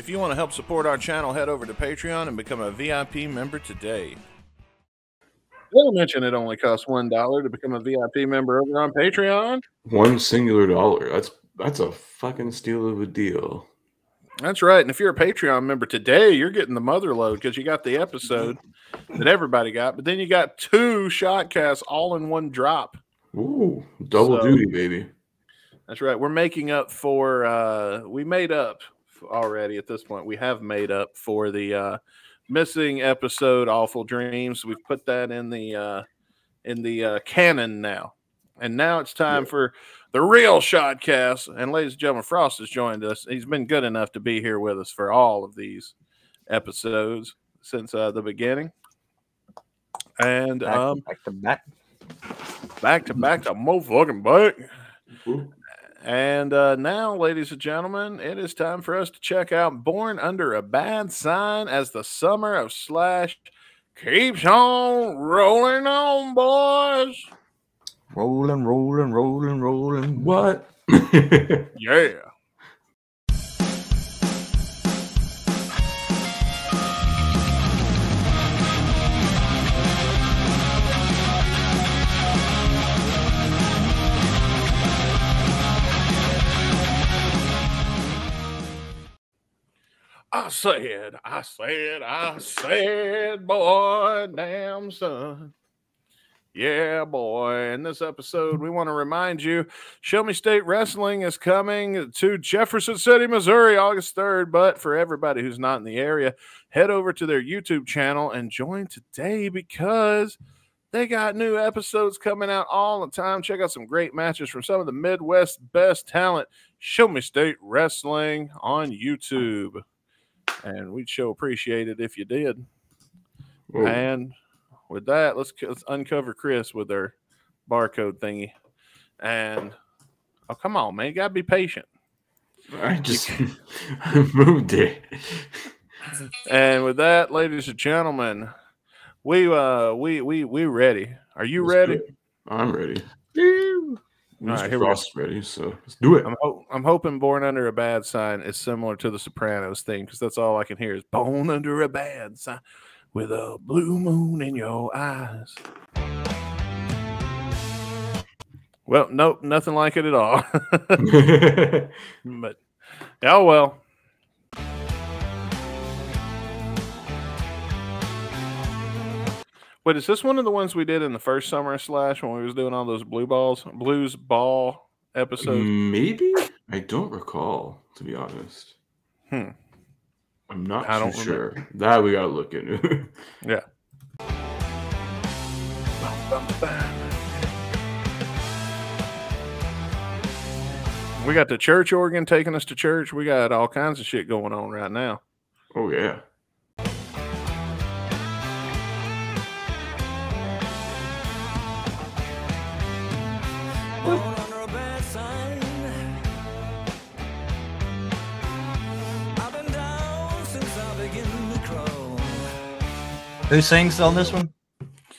If you want to help support our channel, head over to Patreon and become a VIP member today. We'll mention it only costs $1 to become a VIP member over on Patreon. One singular dollar. That's a fucking steal of a deal. That's right. And if you're a Patreon member today, you're getting the mother load because you got the episode that everybody got. But then you got 2 Shotcasts all in one drop. Ooh, double duty, baby. That's right. We're making up for we made up already at this point. We have made up for the missing episode, Awful Dreams. We've put that in the canon now. And now it's time for the real Shotcast. And ladies and gentlemen, Frost has joined us. He's been good enough to be here with us for all of these episodes since the beginning. And back to motherfucking back. Ooh. And now, ladies and gentlemen, it is time for us to check out Born Under a Bad Sign as the Summer of Slash keeps on rolling on, boys. Rolling, rolling, rolling, rolling. What? Yeah. I said, boy, damn son. Yeah, boy. In this episode, we want to remind you, Show Me State Wrestling is coming to Jefferson City, Missouri, August 3rd. But for everybody who's not in the area, head over to their YouTube channel and join today because they got new episodes coming out all the time. Check out some great matches from some of the Midwest best talent. Show Me State Wrestling on YouTube. And we'd show appreciate it if you did. Whoa. And with that, let's uncover Chris with their barcode thingy. And oh, come on, man, you gotta be patient. I just moved it. And with that, ladies and gentlemen, we ready. Are you ready? I'm ready. All right, here Frost we go. Ready, so let's do it. I'm hoping Born Under a Bad Sign is similar to the Sopranos theme because that's all I can hear is Born Under a Bad Sign with a blue moon in your eyes. Well, nope, nothing like it at all. But, oh well. Wait, is this one of the ones we did in the first Summer Slash when we was doing all those blues ball episodes? Maybe? I don't recall, to be honest. I'm not too sure. Remember. That we gotta look into. Yeah. We got the church organ taking us to church. We got all kinds of shit going on right now. Oh, yeah. Who sings on this one?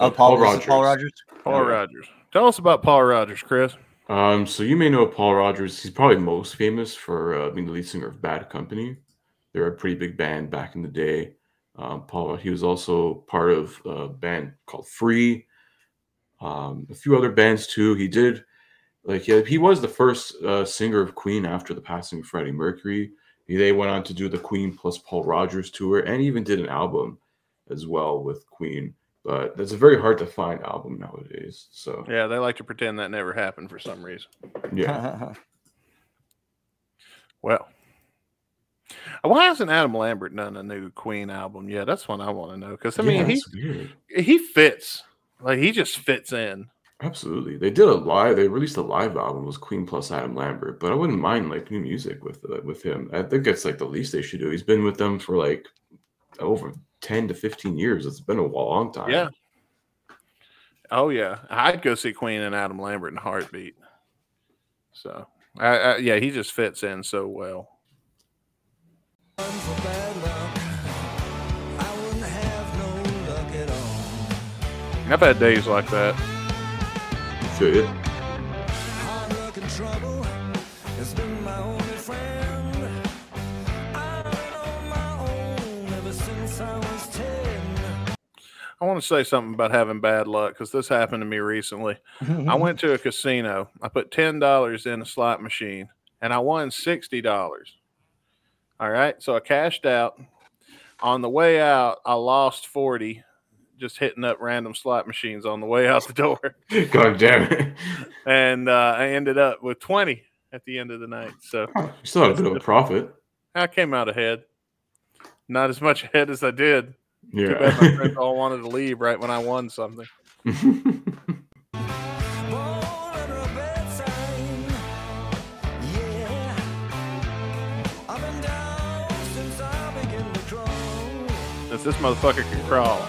Oh, Paul Rodgers. Paul Rodgers. Paul Rodgers. Tell us about Paul Rodgers, Chris. So you may know Paul Rodgers. He's probably most famous for being the lead singer of Bad Company. They were a pretty big band back in the day. He was also part of a band called Free. A few other bands too. He did, he was the first singer of Queen after the passing of Freddie Mercury. They went on to do the Queen plus Paul Rodgers tour and even did an album as well with Queen, but that's a very hard to find album nowadays. So yeah, they like to pretend that never happened for some reason. Yeah. Well, why hasn't Adam Lambert done a new Queen album yet? That's what I want to know, because I mean he fits, he just fits in. Absolutely. They released a live album. It was Queen plus Adam Lambert, but I wouldn't mind new music with him. I think that's the least they should do. He's been with them for over 10 to 15 years. It's been a long time. Yeah. Oh yeah. I'd go see Queen and Adam Lambert in a heartbeat. So yeah, he just fits in so well. I've had days like that. Sure. want to say something about having bad luck because this happened to me recently. I went to a casino. I put $10 in a slot machine, and I won $60. All right, so I cashed out. On the way out, I lost 40, just hitting up random slot machines on the way out the door. God damn it. And I ended up with 20 at the end of the night. So you still had a bit of a profit. I came out ahead. Not as much ahead as I did. Yeah. Too bad my friends all wanted to leave right when I won something. Since this motherfucker can crawl.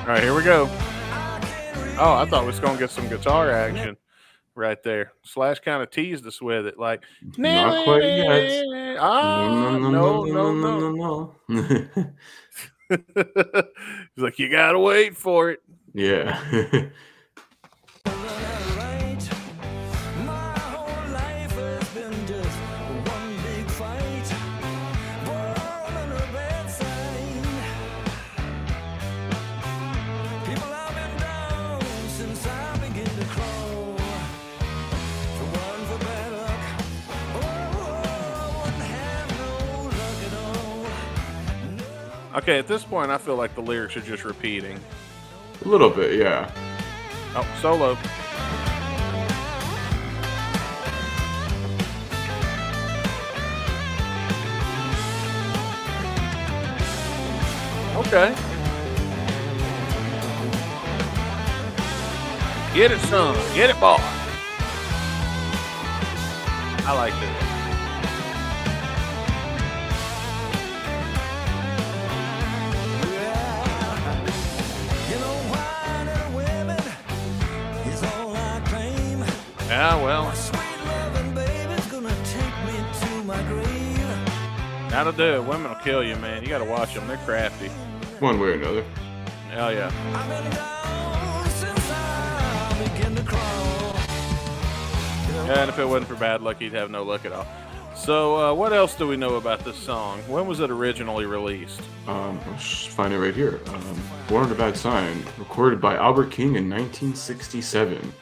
All right, here we go. Oh, I thought we was gonna get some guitar action right there. Slash kind of teased us with it, like, not quite yet. Oh, no. He's like, you gotta wait for it. Yeah. Okay, at this point, I feel like the lyrics are just repeating. A little bit, yeah. Oh, solo. Okay. Get it, son. Get it, boy. I like this. Yeah, well, that'll do it. Women will kill you, man. You got to watch them. They're crafty. One way or another. Hell yeah. I've been down since I began to crawl. And if it wasn't for bad luck, he'd have no luck at all. So what else do we know about this song? When was it originally released? I'll find it right here. Born Under a Bad Sign, recorded by Albert King in 1967.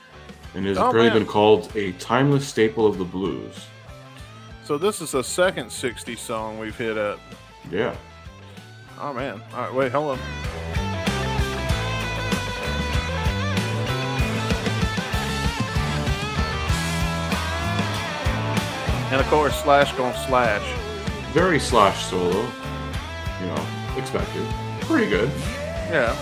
And has apparently been called a timeless staple of the blues. So this is the second 60 song we've hit up. Yeah. Oh, man. All right, wait, hold on. And, of course, Slash gonna slash. Very Slash solo. You know, expected. Pretty good. Yeah.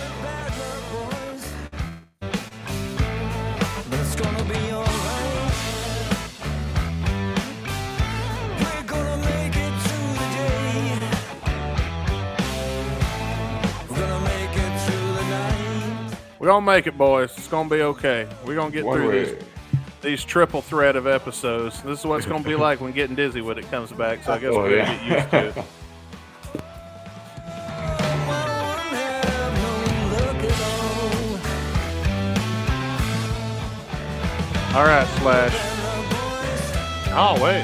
We're going to make it, boys. It's going to be okay. We're going to get through these triple threat of episodes. This is what it's going to be like when Getting Dizzy when it comes back, so I guess we're going to get used to it. All right, Slash. Oh, wait.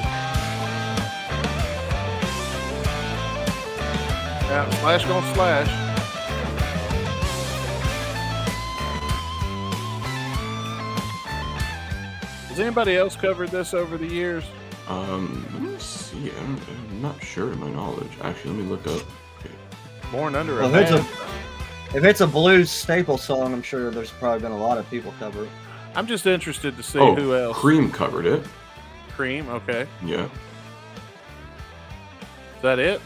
Yeah, Slash going to slash. Has anybody else covered this over the years? Let me see. I'm not sure of my knowledge. Actually, let me look up. Okay. Born Under a Bad Sign. If it's a blues staple song, I'm sure there's probably been a lot of people cover it. I'm just interested to see who else. Cream covered it. Cream, okay. Yeah. Is that it?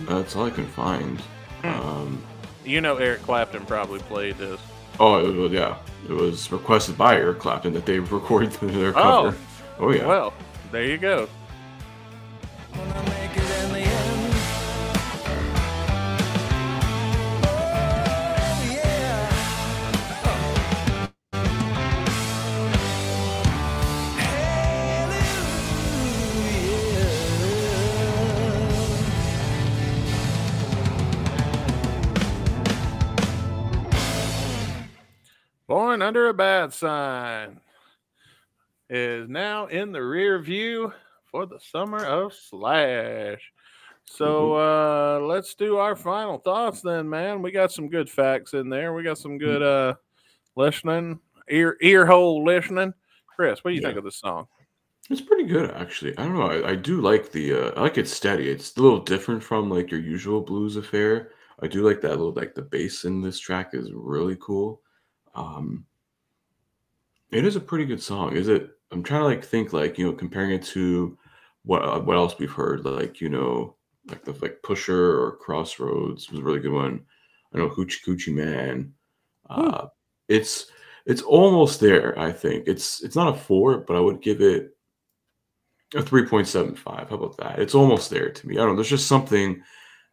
That's all I can find. You know Eric Clapton probably played this. Oh, yeah. It was requested by Eric Clapton that they record their cover. Oh, yeah. Well, there you go. Born Under a Bad Sign is now in the rear view for the Summer of Slash. So let's do our final thoughts then, man. We got some good facts in there. We got some good listening, ear hole listening. Chris, what do you think of this song? It's pretty good, actually. I don't know. I do like the I like it steady. It's a little different from like your usual blues affair. I do like that little, like the bass in this track is really cool. It is a pretty good song. Is it? I'm trying to like think, like, you know, comparing it to what else we've heard, like, you know, like the like Pusher or Crossroads was a really good one. I know Hoochie Coochie Man. It's almost there. I think it's not a 4, but I would give it a 3.75. How about that? It's almost there to me. I don't know. There's just something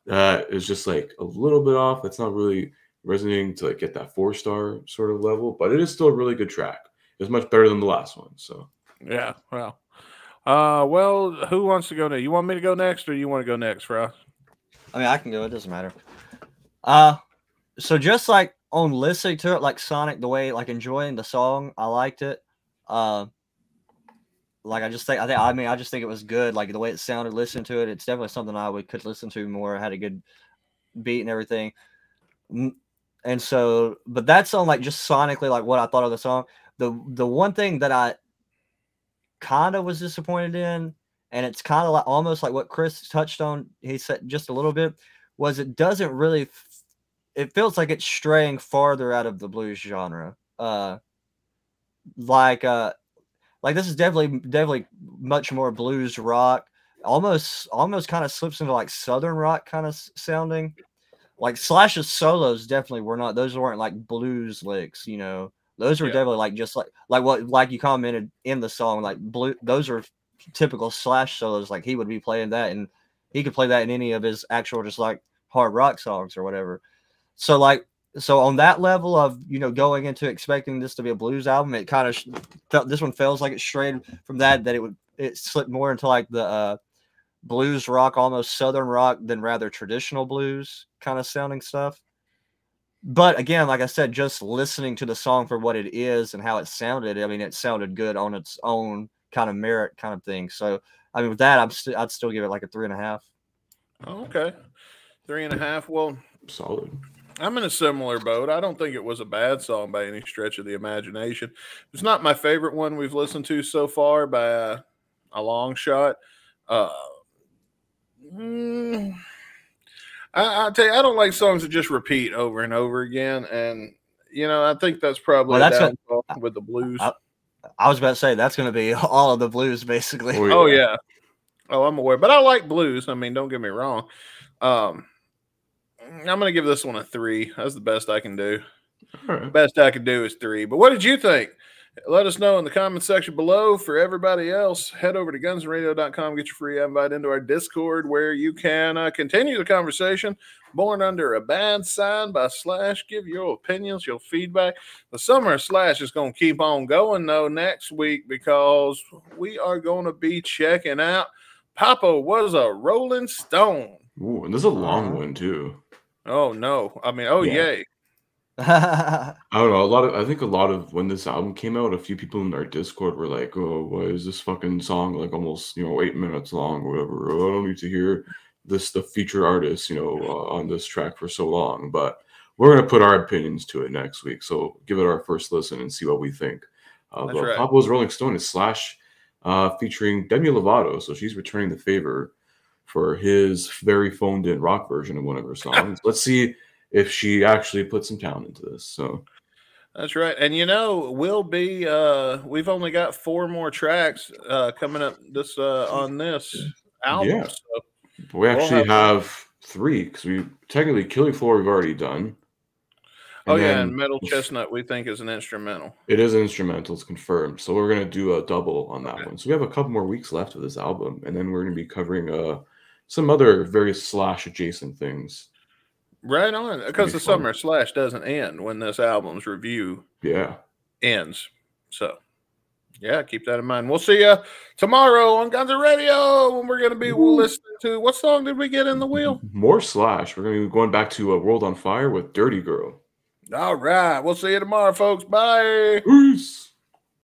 that is just like a little bit off. That's not really resonating to like get that 4-star sort of level, but it is still a really good track. It's much better than the last one. So yeah. Well, who wants to go next? You want me to go next, or you want to go next, Ross? I mean, I can go. It doesn't matter. So just like on listening to it, like Sonic, the way like enjoying the song, I liked it. Like I just think it was good. Like the way it sounded, listening to it, it's definitely something I could listen to more. It had a good beat and everything. And so, but that's on like just sonically, like what I thought of the song. The one thing that I kind of was disappointed in, and it's kind of like almost like what Chris touched on, he said just a little bit, was it doesn't really, it feels like it's straying farther out of the blues genre. Like this is definitely much more blues rock, almost kind of slips into like Southern rock kind of sounding. Like Slash's solos definitely were not, those weren't like blues licks, you know. Those were definitely like just like what, like you commented in the song, like blue, those are typical Slash solos. Like he would be playing that, and he could play that in any of his actual just like hard rock songs or whatever. So like, so on that level of, you know, going into expecting this to be a blues album, it kind of felt, this one feels like it strayed from that, that it slipped more into like the blues rock, almost Southern rock than rather traditional blues kind of sounding stuff. But again, like I said, just listening to the song for what it is and how it sounded, I mean, it sounded good on its own kind of merit kind of thing. So, I mean, with that, I'd still give it like a 3.5. Oh, okay. 3.5. Well, solid. I'm in a similar boat. I don't think it was a bad song by any stretch of the imagination. It's not my favorite one we've listened to so far by a long shot. I tell you, I don't like songs that just repeat over and over again, and you know, I think that's probably with the blues. I was about to say that's going to be all of the blues, basically. Oh yeah. I'm aware, but I like blues. I mean, don't get me wrong. I'm going to give this one a 3. That's the best I can do. Right. The best I can do is 3. But what did you think? Let us know in the comment section below. For everybody else, head over to gunsnradio.com, get your free invite into our Discord, where you can continue the conversation. Born Under a Bad Sign by Slash. Give your opinions, your feedback. The Summer of Slash is going to keep on going, though, next week, because we are going to be checking out Papa Was a Rolling Stone. Ooh, and this is a long one, too. Oh, no. I mean, yay. I don't know. I think when this album came out, a few people in our Discord were like, "Oh, why is this fucking song like almost 8 minutes long or whatever? Oh, I don't need to hear this, the feature artist, on this track for so long." But we're gonna put our opinions to it next week, so give it our first listen and see what we think. Right. Papa Was Rolling Stone is Slash, featuring Demi Lovato, so she's returning the favor for his very phoned-in rock version of one of her songs. Let's see if she actually put some talent into this. So that's right. And we've only got 4 more tracks coming up this on this album. Yeah. So we actually have 3, because we technically Killing Floor we've already done. And Metal Chestnut we think is an instrumental. It is an instrumental, it's confirmed. So we're gonna do a double on that one. So we have a couple more weeks left of this album, and then we're gonna be covering some other very Slash adjacent things. Right on, because the Summer of Slash doesn't end when this album's review ends. So, keep that in mind. We'll see you tomorrow on Guns N' Radio, when we're going to be listening to, what song did we get in the wheel? More Slash. We're going to be going back to World on Fire with Dirty Girl. All right. We'll see you tomorrow, folks. Bye. Peace.